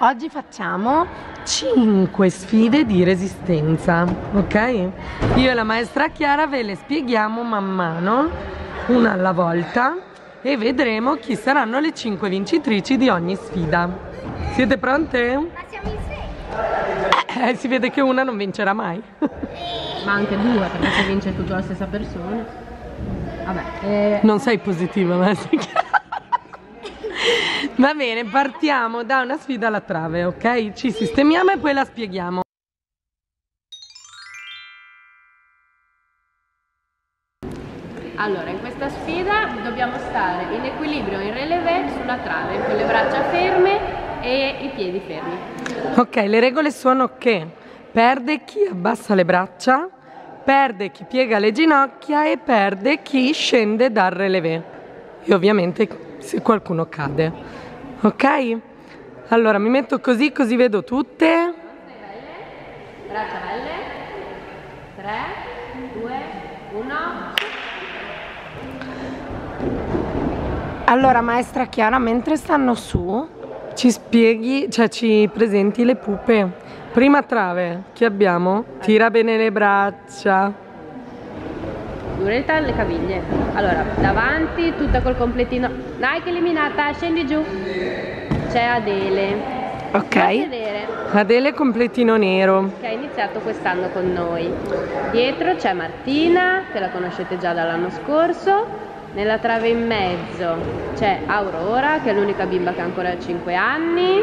Oggi facciamo 5 sfide di resistenza, ok? Io e la maestra Chiara ve le spieghiamo man mano, una alla volta, e vedremo chi saranno le 5 vincitrici di ogni sfida. Siete pronte? Ma siamo in 6. Si vede che una non vincerà mai. Ma anche due, perché se vince tutta la stessa persona. Vabbè. Non sei positiva, maestra Chiara. Va bene, partiamo da una sfida alla trave, ok? Ci sistemiamo e poi la spieghiamo. Allora, in questa sfida dobbiamo stare in equilibrio, in relevé, sulla trave, con le braccia ferme e i piedi fermi. Ok, le regole sono che perde chi abbassa le braccia, perde chi piega le ginocchia e perde chi scende dal relevé. E ovviamente se qualcuno cade, ok? Allora mi metto così, così vedo tutte. Braccia belle. 3, 2, 1. Allora maestra Chiara, mentre stanno su ci spieghi, cioè ci presenti le pupe. Prima trave, che abbiamo? Tira bene le braccia, duretta le caviglie. Allora, davanti, tutta col completino. Dai che eliminata, scendi giù. C'è Adele. Ok. Adele completino nero, che ha iniziato quest'anno con noi. Dietro c'è Martina, che la conoscete già dall'anno scorso. Nella trave in mezzo c'è Aurora, che è l'unica bimba che ha ancora 5 anni.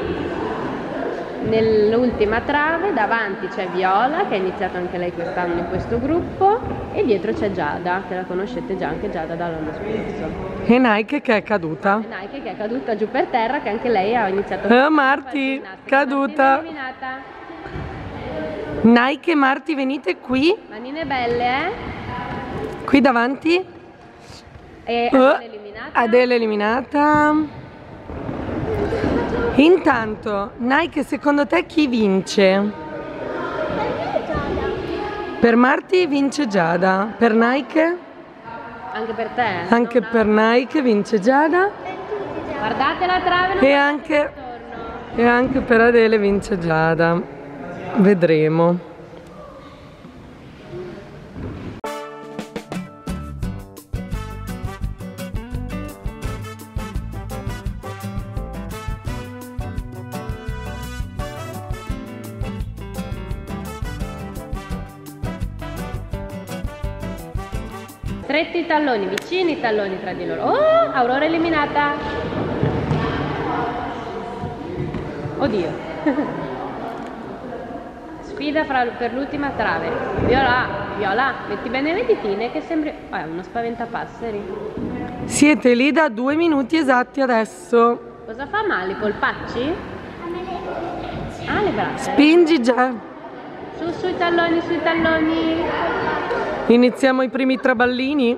Nell'ultima trave davanti c'è Viola, che ha iniziato anche lei quest'anno in questo gruppo, e dietro c'è Giada, che la conoscete già anche Giada dall'anno scorso. E Nike che è caduta. E Nike che è caduta giù per terra, che anche lei ha iniziato a Marti, caduta. Nike e Marti, venite qui. Manine belle, eh? Qui davanti. E Adele eliminata. Adele eliminata. Intanto, Nike, secondo te chi vince? Per Marti vince Giada. Per Nike? Anche per te. Anche per Nike vince Giada. Guardate la trave. E anche per Adele vince Giada. Vedremo. Stretti i talloni, vicini i talloni tra di loro. Oh, Aurora eliminata. Oddio. Sfida per l'ultima trave. Viola, metti bene le ditine che sembri... Oh, è uno spaventapasseri. Siete lì da 2 minuti esatti adesso. Cosa fa male? I polpacci? Ah, le braccia. Spingi già. Su, sui talloni, sui talloni. Iniziamo i primi traballini.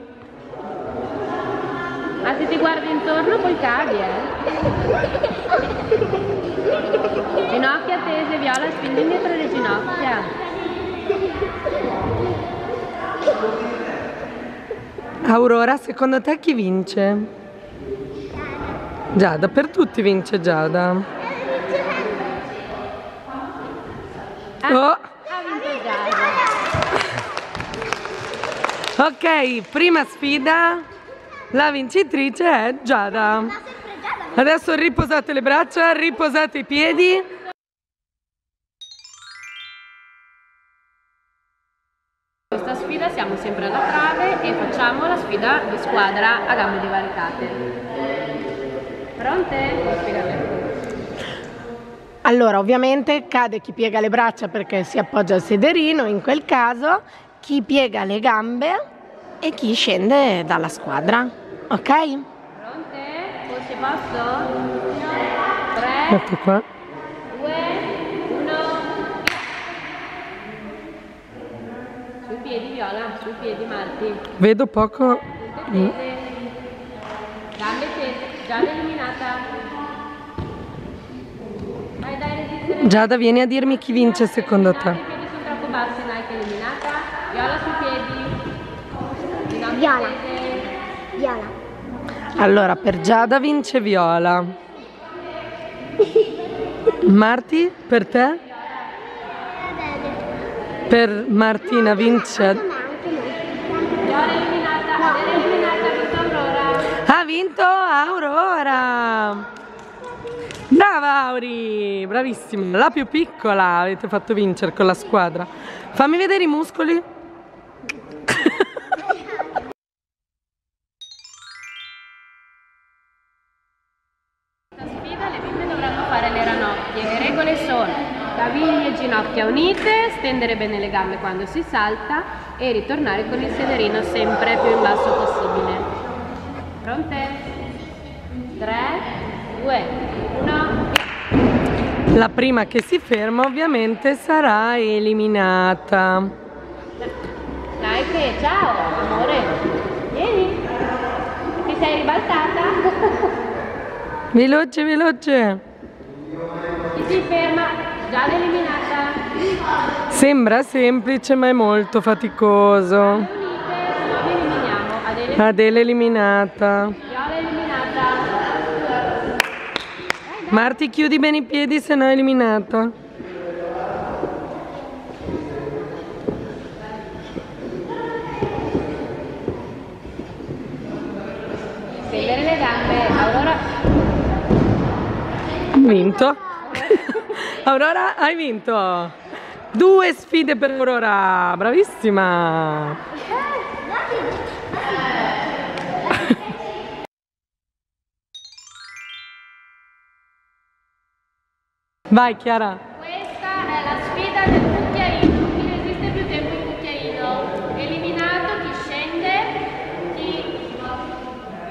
Ma se ti guardi intorno poi cadi, eh. Ginocchia tese, Viola, spingi indietro le ginocchia. Aurora, secondo te chi vince? Giada, per tutti vince Giada. Oh! Ok, prima sfida, la vincitrice è Giada. Adesso riposate le braccia, riposate i piedi. Questa sfida siamo sempre alla trave e facciamo la sfida di squadra a gambe divaricate. Pronte? Allora, ovviamente cade chi piega le braccia perché si appoggia al sederino, in quel caso chi piega le gambe e chi scende dalla squadra, ok? Pronte? Forse posso? 3, 2, 1. Sui piedi Viola, sui piedi Marti. Vedo poco. Gambe tese, Giada eliminata. Dai, dai, resistere. Giada, vieni a dirmi chi vince secondo te. I piedi sono troppo bassi, Nike eliminata. Viola sui piedi. No, Viola. Viola. Allora, per Giada vince Viola. Marti, per te? Per Martina vince. Ha vinto Aurora! Brava Auri, bravissima, la più piccola avete fatto vincere con la squadra. Fammi vedere i muscoli. Caviglie e ginocchia unite, stendere bene le gambe quando si salta e ritornare con il sederino sempre più in basso possibile. Pronte? 3, 2, 1. La prima che si ferma ovviamente sarà eliminata. Dai che, ciao amore, vieni, ti sei ribaltata. Veloce, veloce. Chi si ferma? Già eliminata. Sembra semplice ma è molto faticoso. Unite, eliminiamo. Adele eliminata. Viola eliminata. Marti, chiudi bene i piedi se no è eliminata. Stendere le gambe, Aurora. Vinto. Aurora, hai vinto! 2 sfide per Aurora, bravissima! Vai Chiara! Questa è la sfida del cucchiaino, chi resiste più tempo in cucchiaino. Eliminato chi scende, chi...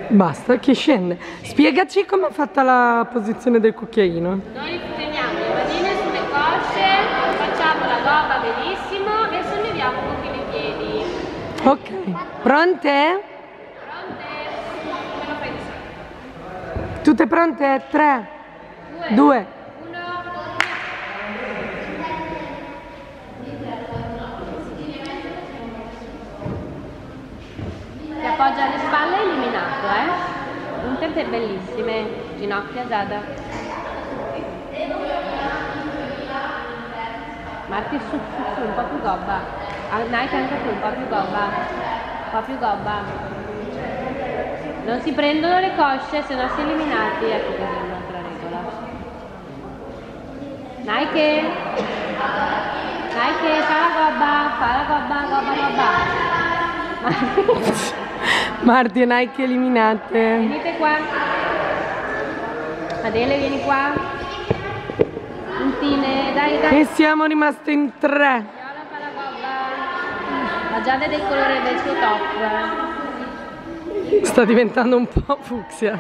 Basta, chi scende. Spiegaci come è fatta la posizione del cucchiaino. Noi va benissimo e solleviamo un pochino i piedi. Ok, pronte? Pronte? Tutte pronte? 3, 2, 1. Ti appoggia alle spalle, eliminato, eh? Un tempo bellissime, ginocchia Giada. Marti su, un po' più gobba. Nike anche tu, un po' più gobba. Un po' più gobba. Non si prendono le cosce, se no si eliminati. Ecco che è un'altra regola. Nike. Nike, fa la gobba, gobba, gobba. Marti e Nike eliminate. Venite qua. Adele, vieni qua. Dai, dai. E siamo rimaste in 3. Viola fa la gobba. La Giada è del colore del suo top. Sta diventando un po' fucsia.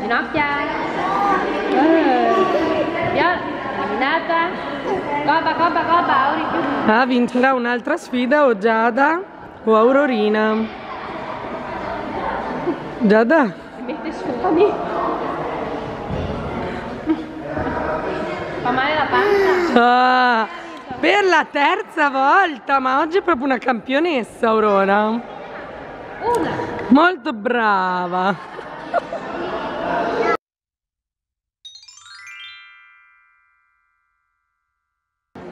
Ginocchia. Viola, eliminata. Gobba, gobba, gobba. Ah, vincerà un'altra sfida o Giada o Aurorina. Giada. Mette scusami. Fa male la pancia. Ah, per la terza volta, ma oggi è proprio una campionessa Aurora. Una. Molto brava.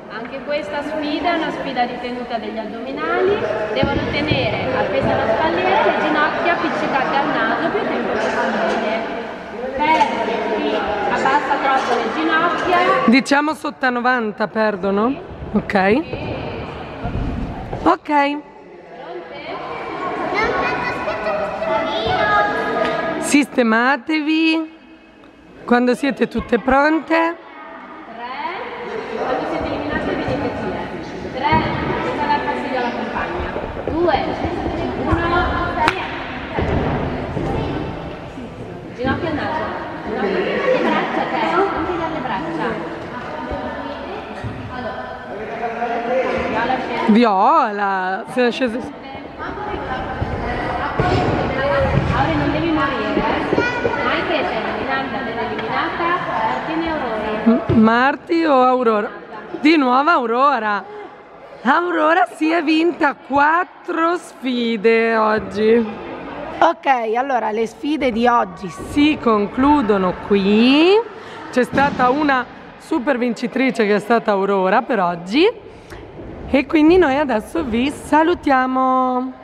Anche questa sfida è una sfida di tenuta degli addominali. Devono tenere appesa la spalliera, le ginocchia appiccicate al naso più tempo possibile. Per chi abbassa troppo le ginocchia. Diciamo sotto a 90 perdono. Ok. Ok. Sistematevi. Quando siete tutte pronte. 3. Quando siete eliminate vi dite sì. 3. Questa la pastiglia la compagna. 2. Ginocchio al naso, le braccia, te, non ti dare le braccia. Viola, se è scesa. Aure non devi morire, eh? Anche se è eliminata, è eliminata, tieni Aurora. Marti o Aurora? Di nuovo Aurora. Aurora si è vinta 4 sfide oggi. Ok, allora le sfide di oggi si concludono qui. C'è stata una super vincitrice che è stata Aurora per oggi e quindi noi adesso vi salutiamo.